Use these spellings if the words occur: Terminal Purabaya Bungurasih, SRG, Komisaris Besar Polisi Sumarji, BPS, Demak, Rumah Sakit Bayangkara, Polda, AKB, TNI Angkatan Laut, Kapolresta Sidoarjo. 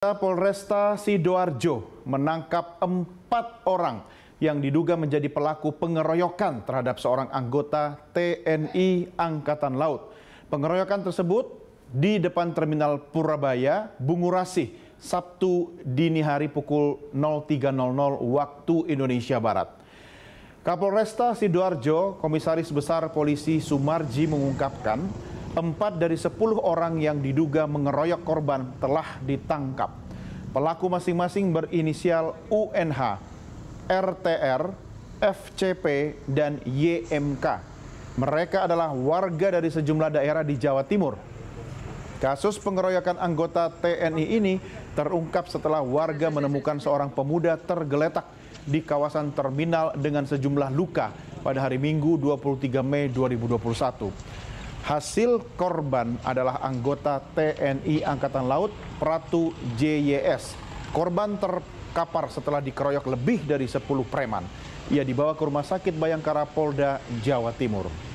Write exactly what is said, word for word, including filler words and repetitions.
Kapolresta Sidoarjo menangkap empat orang yang diduga menjadi pelaku pengeroyokan terhadap seorang anggota T N I Angkatan Laut. Pengeroyokan tersebut di depan Terminal Purabaya Bungurasih Sabtu dini hari pukul nol tiga nol nol waktu Indonesia Barat. Kapolresta Sidoarjo, Komisaris Besar Polisi Sumarji mengungkapkan, Empat dari sepuluh orang yang diduga mengeroyok korban telah ditangkap. Pelaku masing-masing berinisial U N H, R T R, F C P, dan Y M K. Mereka adalah warga dari sejumlah daerah di Jawa Timur. Kasus pengeroyokan anggota T N I ini terungkap setelah warga menemukan seorang pemuda tergeletak di kawasan terminal dengan sejumlah luka pada hari Minggu dua puluh tiga Mei dua ribu dua puluh satu. Hasil korban adalah anggota T N I Angkatan Laut Pratu J Y S. Korban terkapar setelah dikeroyok lebih dari sepuluh preman. Ia dibawa ke Rumah Sakit Bayangkara Polda, Jawa Timur.